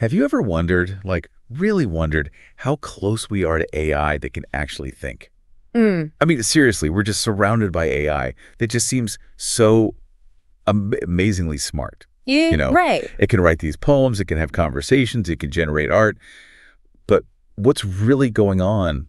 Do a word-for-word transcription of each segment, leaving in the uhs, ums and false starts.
Have you ever wondered, like really wondered, how close we are to A I that can actually think? Mm. I mean, seriously, we're just surrounded by A I that just seems so am amazingly smart. Yeah, you know, right. It can write these poems, it can have conversations, it can generate art. But what's really going on,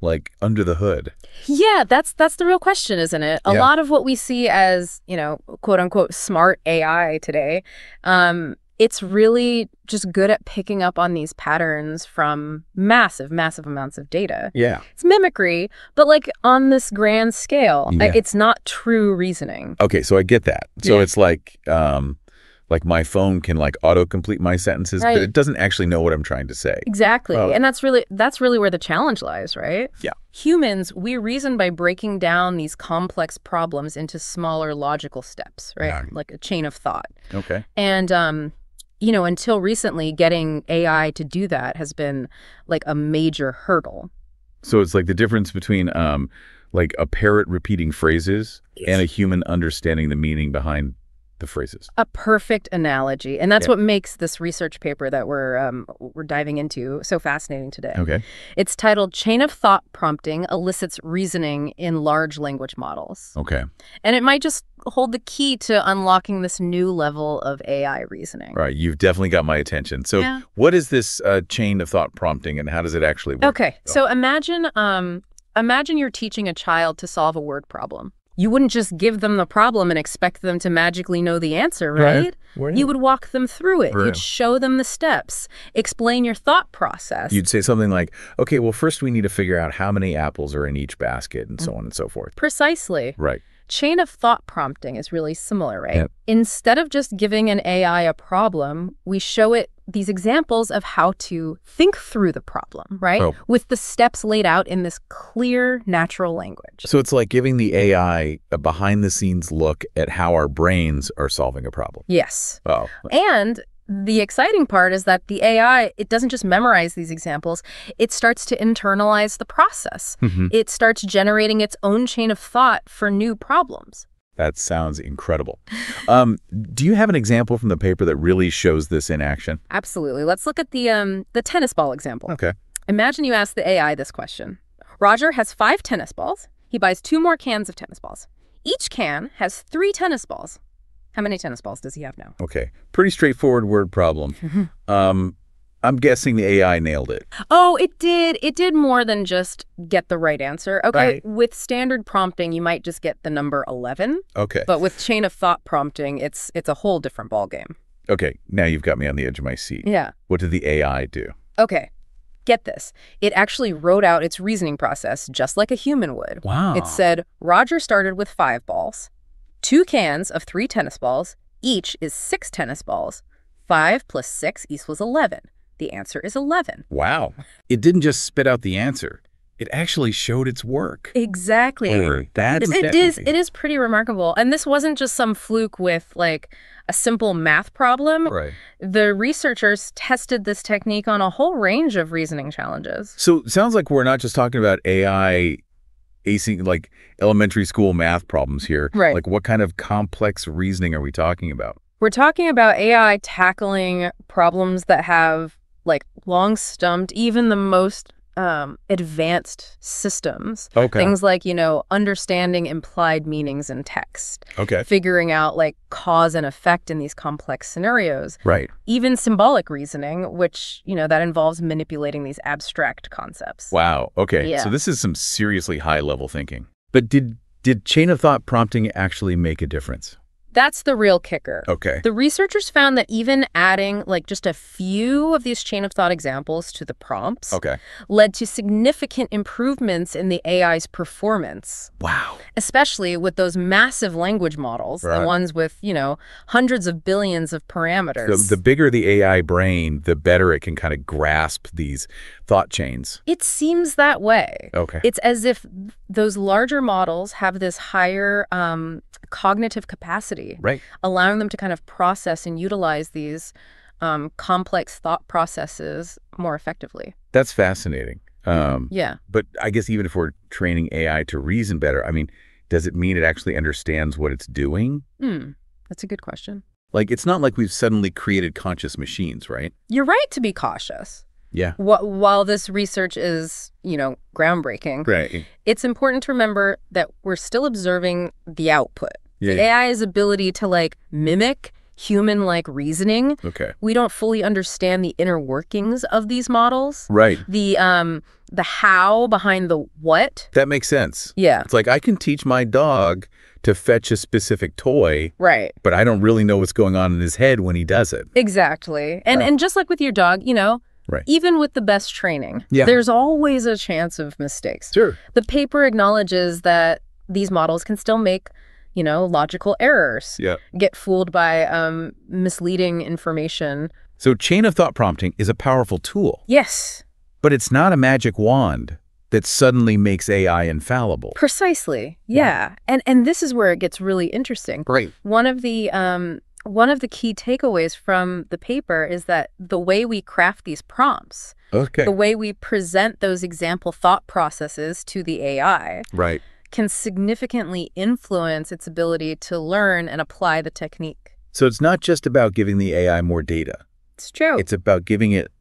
like, under the hood? Yeah, that's that's the real question, isn't it? A yeah. lot of what we see as, you know, quote unquote smart A I today, um, it's really just good at picking up on these patterns from massive, massive amounts of data. Yeah. It's mimicry, but like on this grand scale, yeah. it's not true reasoning. Okay, so I get that. So yeah. it's like, um, like my phone can like autocomplete my sentences, right. but it doesn't actually know what I'm trying to say. Exactly. Well, and that's really that's really where the challenge lies, right? Yeah. Humans, we reason by breaking down these complex problems into smaller logical steps, right? Yeah. Like a chain of thought. Okay. And um, you know, until recently, getting A I to do that has been like a major hurdle. So it's like the difference between um like a parrot repeating phrases and a human understanding the meaning behind the phrases. A perfect analogy. And that's yeah. what makes this research paper that we're um, we're diving into so fascinating today. Okay. It's titled Chain of Thought Prompting Elicits Reasoning in Large Language Models. Okay. And it might just hold the key to unlocking this new level of A I reasoning. Right. You've definitely got my attention. So yeah. what is this uh, chain of thought prompting and how does it actually work? Okay. Oh. So imagine, um, imagine you're teaching a child to solve a word problem. You wouldn't just give them the problem and expect them to magically know the answer, right? right. You would walk them through it. Right. You'd show them the steps, explain your thought process. You'd say something like, okay, well, first we need to figure out how many apples are in each basket and mm-hmm. so on and so forth. Precisely. Right. Chain of thought prompting is really similar, right? Yep. Instead of just giving an A I a problem, we show it these examples of how to think through the problem, right? Oh. With the steps laid out in this clear, natural language. So it's like giving the A I a behind-the-scenes look at how our brains are solving a problem. Yes. Oh. And the exciting part is that the A I, it doesn't just memorize these examples, it starts to internalize the process. Mm-hmm. It starts generating its own chain of thought for new problems. That sounds incredible. Um, do you have an example from the paper that really shows this in action? Absolutely. Let's look at the, um, the tennis ball example. Okay. Imagine you ask the A I this question. Roger has five tennis balls. He buys two more cans of tennis balls. Each can has three tennis balls. How many tennis balls does he have now? Okay. Pretty straightforward word problem. um, I'm guessing the A I nailed it. Oh, it did. It did more than just get the right answer. Okay, right. With standard prompting, you might just get the number eleven. Okay. But with chain of thought prompting, it's it's a whole different ballgame. Okay, now you've got me on the edge of my seat. Yeah. What did the A I do? Okay, get this. It actually wrote out its reasoning process just like a human would. Wow. It said, Roger started with five balls, two cans of three tennis balls, each is six tennis balls. Five plus six equals eleven. The answer is eleven. Wow. It didn't just spit out the answer. It actually showed its work. Exactly. Or that's it, it is it is pretty remarkable. And this wasn't just some fluke with like a simple math problem. Right. The researchers tested this technique on a whole range of reasoning challenges. So it sounds like we're not just talking about A I acing like elementary school math problems here. Right. Like what kind of complex reasoning are we talking about? We're talking about A I tackling problems that have like long stumped even the most um, advanced systems. Okay. Things like, you know, understanding implied meanings in text. Okay. Figuring out like cause and effect in these complex scenarios. Right. Even symbolic reasoning, which, you know, that involves manipulating these abstract concepts. Wow. Okay. Yeah. So this is some seriously high level thinking. But did, did chain of thought prompting actually make a difference? That's the real kicker. Okay. The researchers found that even adding like just a few of these chain of thought examples to the prompts okay. led to significant improvements in the A I's performance. Wow. Especially with those massive language models, right. the ones with, you know, hundreds of billions of parameters. So the bigger the A I brain, the better it can kind of grasp these thought chains. It seems that way. Okay. It's as if those larger models have this higher um, cognitive capacity. Right. Allowing them to kind of process and utilize these um, complex thought processes more effectively. That's fascinating. Um, yeah. But I guess even if we're training A I to reason better, I mean, does it mean it actually understands what it's doing? Mm, that's a good question. Like, it's not like we've suddenly created conscious machines, right? You're right to be cautious. Yeah. Wh while this research is, you know, groundbreaking, right, it's important to remember that we're still observing the output. Yeah, yeah. A I's ability to, like, mimic human-like reasoning. Okay. We don't fully understand the inner workings of these models. Right. The, um, the how behind the what. That makes sense. Yeah. It's like, I can teach my dog to fetch a specific toy, right, but I don't really know what's going on in his head when he does it. Exactly. And, right, and just like with your dog, you know, right, even with the best training, yeah, there's always a chance of mistakes. Sure. The paper acknowledges that these models can still make, you know, logical errors, yeah, get fooled by um, misleading information. So chain of thought prompting is a powerful tool. Yes. But it's not a magic wand that suddenly makes A I infallible. Precisely. Yeah. Yeah. And and this is where it gets really interesting. Right. One of the um one of the key takeaways from the paper is that the way we craft these prompts, okay, the way we present those example thought processes to the A I, right, can significantly influence its ability to learn and apply the technique. So it's not just about giving the A I more data. It's true. It's about giving it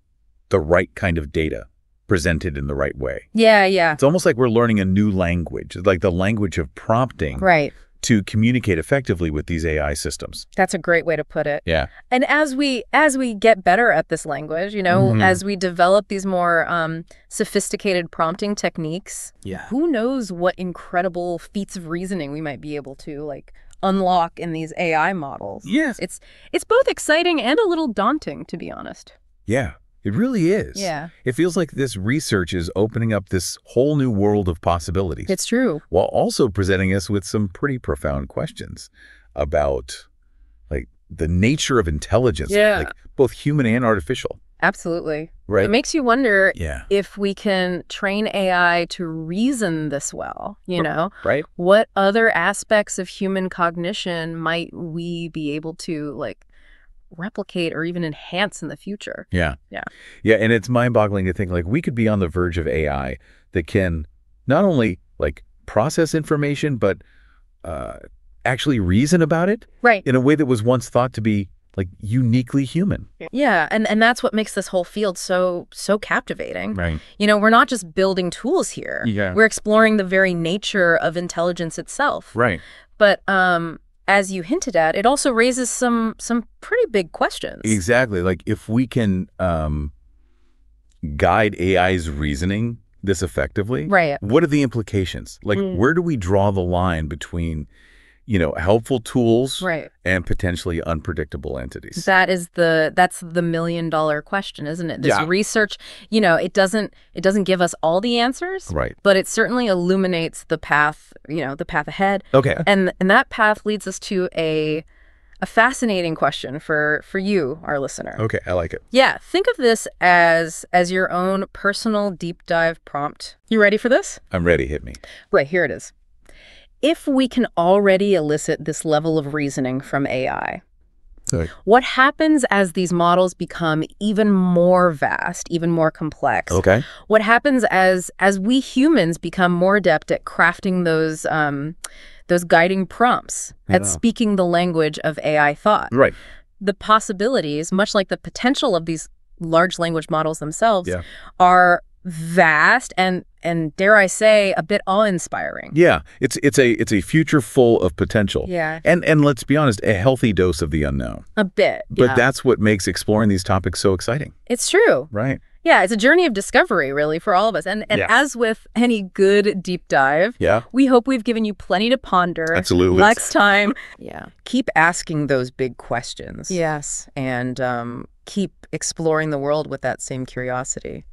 the right kind of data, presented in the right way. Yeah, yeah. It's almost like we're learning a new language, like the language of prompting, right, to communicate effectively with these A I systems. That's a great way to put it. Yeah. And as we as we get better at this language, you know, mm-hmm, as we develop these more um, sophisticated prompting techniques, yeah, who knows what incredible feats of reasoning we might be able to, like, unlock in these A I models. Yes. It's it's both exciting and a little daunting, to be honest. Yeah. It really is. Yeah. It feels like this research is opening up this whole new world of possibilities. It's true. While also presenting us with some pretty profound questions about, like, the nature of intelligence, yeah, like, both human and artificial. Absolutely. Right. It makes you wonder, yeah, if we can train A I to reason this well, you know? Right. What other aspects of human cognition might we be able to, like, replicate or even enhance in the future. Yeah. Yeah. Yeah. And it's mind-boggling to think, like, we could be on the verge of A I that can not only, like, process information, but uh, actually reason about it. Right. In a way that was once thought to be, like, uniquely human. Yeah. And, and that's what makes this whole field so, so captivating. Right. You know, we're not just building tools here. Yeah. We're exploring the very nature of intelligence itself. Right. But, um, as you hinted at, it also raises some some pretty big questions. Exactly. Like, if we can um, guide A I's reasoning this effectively, right, what are the implications? Like, mm, where do we draw the line between, you know, helpful tools, right, and potentially unpredictable entities? That is the that's the million dollar question, isn't it? This, yeah, research, you know, it doesn't it doesn't give us all the answers, right, but it certainly illuminates the path, you know, the path ahead. Okay. And and that path leads us to a a fascinating question for for you, our listener. Okay, I like it. Yeah, think of this as as your own personal deep dive prompt. You ready for this? I'm ready, hit me. Right, here it is. If we can already elicit this level of reasoning from A I, okay, what happens as these models become even more vast, even more complex? Okay. What happens as as we humans become more adept at crafting those um, those guiding prompts, yeah, at speaking the language of A I thought? Right. The possibilities, much like the potential of these large language models themselves, yeah, are vast and and dare I say a bit awe-inspiring. Yeah, it's it's a it's a future full of potential. Yeah. And and let's be honest, a healthy dose of the unknown. A bit. But yeah, that's what makes exploring these topics so exciting. It's true. Right. Yeah, it's a journey of discovery, really, for all of us. And and yeah, as with any good deep dive, yeah, we hope we've given you plenty to ponder. Absolutely. Next time, yeah, keep asking those big questions. Yes. And um keep exploring the world with that same curiosity.